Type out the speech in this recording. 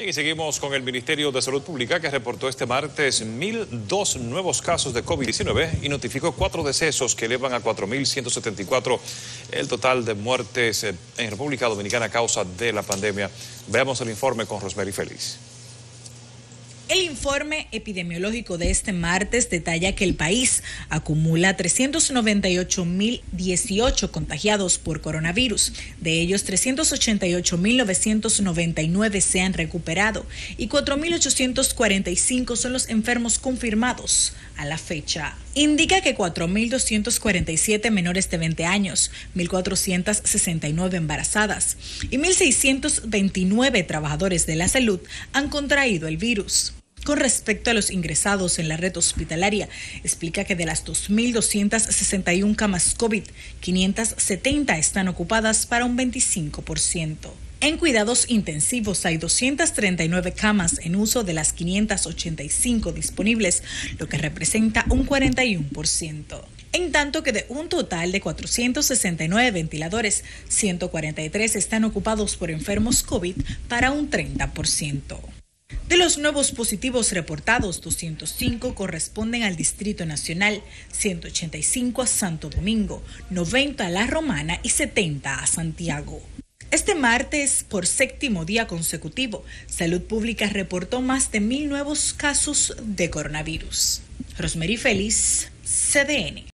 Bien, y seguimos con el Ministerio de Salud Pública, que reportó este martes 1.002 nuevos casos de COVID-19 y notificó 4 decesos que elevan a 4.174 el total de muertes en República Dominicana a causa de la pandemia. Veamos el informe con Rosemary Félix. El informe epidemiológico de este martes detalla que el país acumula 398.018 contagiados por coronavirus. De ellos, 388.999 se han recuperado y 4.845 son los enfermos confirmados a la fecha. Indica que 4.247 menores de 20 años, 1.469 embarazadas y 1.629 trabajadores de la salud han contraído el virus. Con respecto a los ingresados en la red hospitalaria, explica que de las 2.261 camas COVID, 570 están ocupadas para un 25%. En cuidados intensivos hay 239 camas en uso de las 585 disponibles, lo que representa un 41%. En tanto que de un total de 469 ventiladores, 143 están ocupados por enfermos COVID para un 30%. De los nuevos positivos reportados, 205 corresponden al Distrito Nacional, 185 a Santo Domingo, 90 a La Romana y 70 a Santiago. Este martes, por séptimo día consecutivo, Salud Pública reportó más de 1.000 nuevos casos de coronavirus. Rosemary Félix, CDN.